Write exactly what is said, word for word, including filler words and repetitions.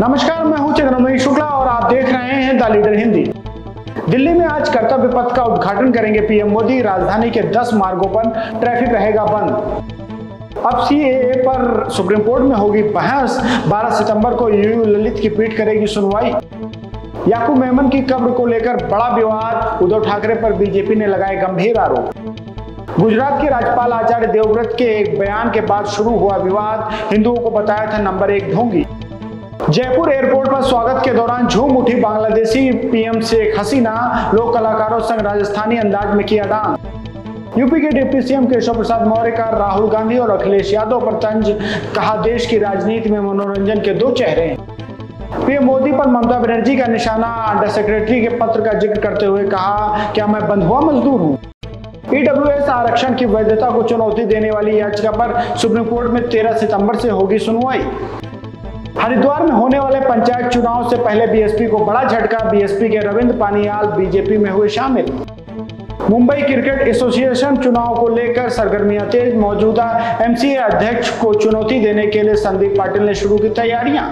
नमस्कार, मैं हूं चरणमई शुक्ला और आप देख रहे हैं द लीडर हिंदी। दिल्ली में आज कर्तव्य पथ का उद्घाटन करेंगे पीएम मोदी। राजधानी के दस मार्गों पर ट्रैफिक रहेगा बंद। अब सीएए पर सुप्रीम कोर्ट में होगी बहस। बारह सितंबर को यूयू ललित की पीठ करेगी सुनवाई। याकूब मेमन की कब्र को लेकर बड़ा विवाद। उद्धव ठाकरे पर बीजेपी ने लगाए गंभीर आरोप। गुजरात के राज्यपाल आचार्य देवव्रत के एक बयान के बाद शुरू हुआ विवाद। हिंदुओं को बताया था नंबर एक ढोंगी। जयपुर एयरपोर्ट पर स्वागत के दौरान झूम उठी बांग्लादेशी पीएम शेख हसीना। लोक कलाकारों संग राजस्थानी अंदाज में किया डांस। यूपी के डिप्टी सीएम केशव प्रसाद मौर्य का राहुल गांधी और अखिलेश यादव पर तंज। कहा, देश की राजनीति में मनोरंजन के दो चेहरे हैं। पीएम मोदी पर ममता बनर्जी का निशाना। अंडर सेक्रेटरी के पत्र का जिक्र करते हुए कहा, क्या मैं बंद हुआ मजदूर हूँ। ईडब्ल्यूएस आरक्षण की वैधता को चुनौती देने वाली याचिका पर सुप्रीम कोर्ट में तेरह सितम्बर से होगी सुनवाई। हरिद्वार में होने वाले पंचायत चुनाव से पहले बीएसपी को बड़ा झटका। बीएसपी के रविंद्र पानियाल बीजेपी में हुए शामिल। मुंबई क्रिकेट एसोसिएशन चुनाव को लेकर सरगर्मियां तेज। मौजूदा एमसीए अध्यक्ष को चुनौती देने के लिए संदीप पाटिल ने शुरू की तैयारियां।